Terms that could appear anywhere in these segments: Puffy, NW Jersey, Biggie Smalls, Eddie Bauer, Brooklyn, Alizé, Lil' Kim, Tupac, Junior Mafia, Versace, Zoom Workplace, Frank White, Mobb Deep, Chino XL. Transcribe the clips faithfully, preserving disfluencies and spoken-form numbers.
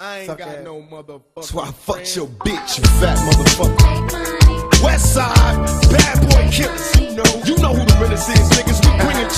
I ain't Suck got ass. no motherfucker. That's why I fucked your bitch, you fat motherfucker. Westside, bad boy killers. You know, you know who the realest is, niggas. We bring it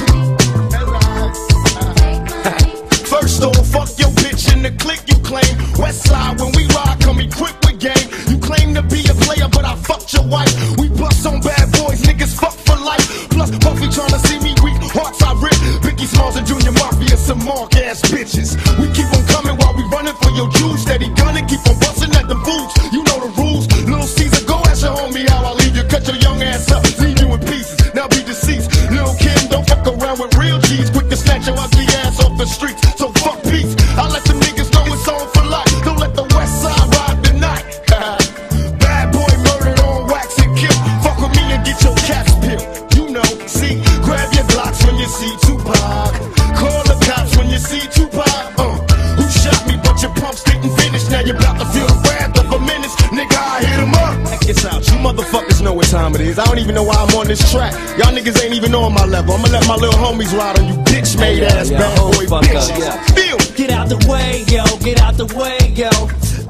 to you. First off, fuck your bitch in the clique you claim. Westside, when we ride, come equipped with game. You claim to be a player, but I fucked your wife. We bust on bad boys, niggas fuck for life. Plus, Puffy tryna see me weak, hearts I rip. Biggie Smalls and Junior Mafia, some mark ass bitches. We keep on coming while we running for your juice. Steady gunning, keep on busting at the fools. You know the rules. Little Caesar, go ask your homie how I leave you. Cut your young ass up, leave you in pieces. Now be deceased. Lil' Kim, don't fuck around with real G's. Quick to snatch your ugly ass off the streets. So fuck peace. I let the niggas know it's on for life. Don't let the West Side ride tonight. Bad boy murdered on wax and kill. Fuck with me and get your caps peeled. You know, see, grab your blocks when you see Tupac. Call the cops when you see Tupac. Uh, who shot me? But your pumps didn't finish. Now you're about to feel the wrath of a menace. Nigga, I hit him up. Check this out. You motherfuckers know what time it is. I don't even know why I'm on this track. Y'all niggas ain't even on my level. I'ma let my little homies ride on you bitch made ass bad boy bitches. Feel it. Get out the way, yo. Get out the way, yo.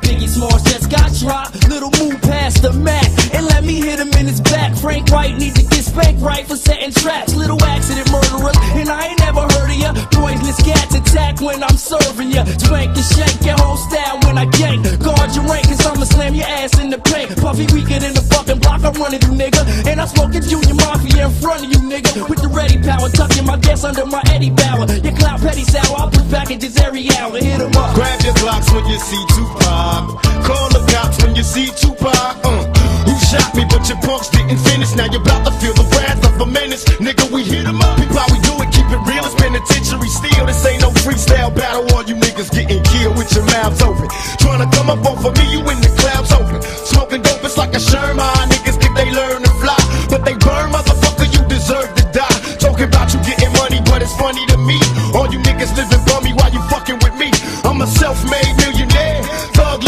Biggie Smalls just got dropped. Little move past the Mac and let me hit him in his back. Frank White needs to get spanked right for setting traps. Little accident murderers, and I ain't never heard of ya. Poisonous cats attack when I'm serving ya. Spank and shake your whole style when I gank. Guard your rank, cause I'ma slam your ass in the paint. Puffy weaker than the fucking block I'm running through, nigga. And I'm smoking Junior Mafia in front of you, nigga. With the ready power, tucking my gas under my Eddie Bauer. Your clout petty sour, I put packages every hour. Hit him up. Grab your blocks when you see Tupac. Call the cops when you see Tupac. Uh, who shot me? But your punks didn't finish. Now you're about to feel the wrath of a menace. Nigga, we hit him up. People, how we do it, keep it real. It's penitentiary steel. This ain't no freestyle battle. All you niggas getting killed with your mouths open. Trying to come up off of me, you in the clouds open. Smoking dope, it's like a Sherman. Niggas think they learn to fly, but they burn, motherfucker. You deserve to die. Talking about you getting money, but it's funny to me. All you niggas living bummy while you fucking with me. I'm a self-made millionaire.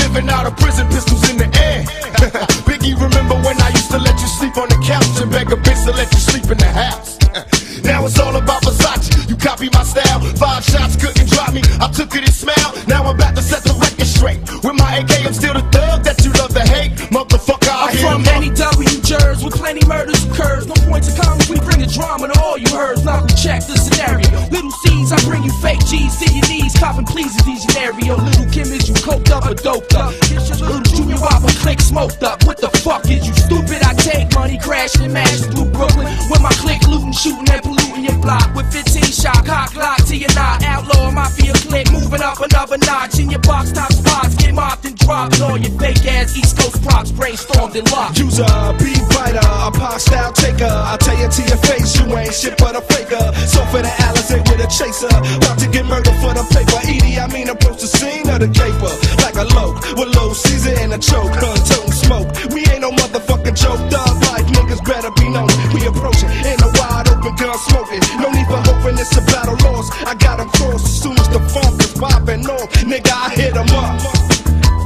Living out of prison, pistols in the air. Biggie, remember when I used to let you sleep on the couch and beg a bitch to let you sleep in the house? Now it's all about Versace. You copy my style. Five shots couldn't drop me. I took it and smiled. Now I'm about to set the record straight. With my A K, I'm still the thug that you love to hate. Motherfucker, I hear I'm from N W Jersey with plenty murders occurs. No point to comments. We bring the drama to all you herds. Now we check the scenario. Little C's, I bring you fake G's. See your knees, copping please is these scenario. Little Kim is you coked up or doped up. Little Junior Wop and click smoked up. What the fuck is you stupid? I take money crashing and mashing through Brooklyn with my click looting, shooting and polluting your block with fifteen shot cock lock to your knot. Outlaw mafia click moving up another notch in your box top spots. Get mopped and dropped all your fake ass East Coast props brainstormed and locked. User, be brighter, a pop style taker. I tell you to your face, you ain't shit but a faker. So for the Alizé with a chaser, about to get murdered for the paper. Edie, I mean approach the scene of the caper like a loke with low Caesar and a choke. Gun toting smoke, we ain't no motherfucking joke. Dog life niggas better be known. We approaching in a wide open gun smoking. No need for hoping it's a battle lost. I got them crossed as soon as the funk is popping off. Nigga, I hit them up.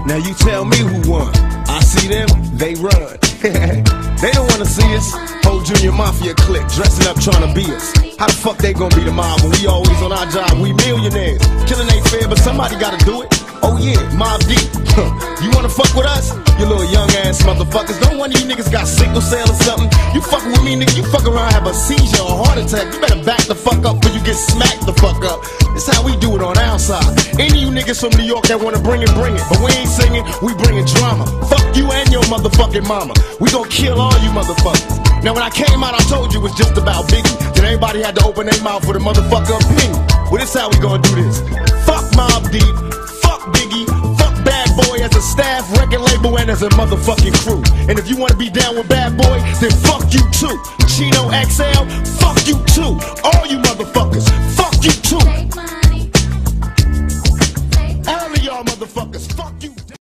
Now you tell me who won. I see them, they run. They don't wanna see us. Whole Junior Mafia clique dressing up trying to be us. How the fuck they gonna be the mob when we always on our job? We millionaires. Killing ain't fair, but somebody gotta do it. Oh yeah, Mobb Deep. You wanna fuck with us? You little young ass motherfuckers. Don't one of you niggas got sickle cell or something. You fucking with me, nigga. You fuck around, have a seizure or heart attack. You better back the fuck up before you get smacked the fuck up. That's how we do it on our side. Any of you niggas from New York that wanna bring it, bring it. But we ain't singing, we bringing drama. Fuck you and your motherfucking mama. We gon' kill all you motherfuckers. Now when I came out, I told you it was just about Biggie. Then everybody had to open their mouth for the motherfucker opinion. Well, this how we gonna do this. Fuck Mobb Deep. Biggie, fuck Bad Boy as a staff, record label, and as a motherfucking crew. And if you wanna be down with Bad Boy, then fuck you too. Chino X L, fuck you too. All you motherfuckers, fuck you too.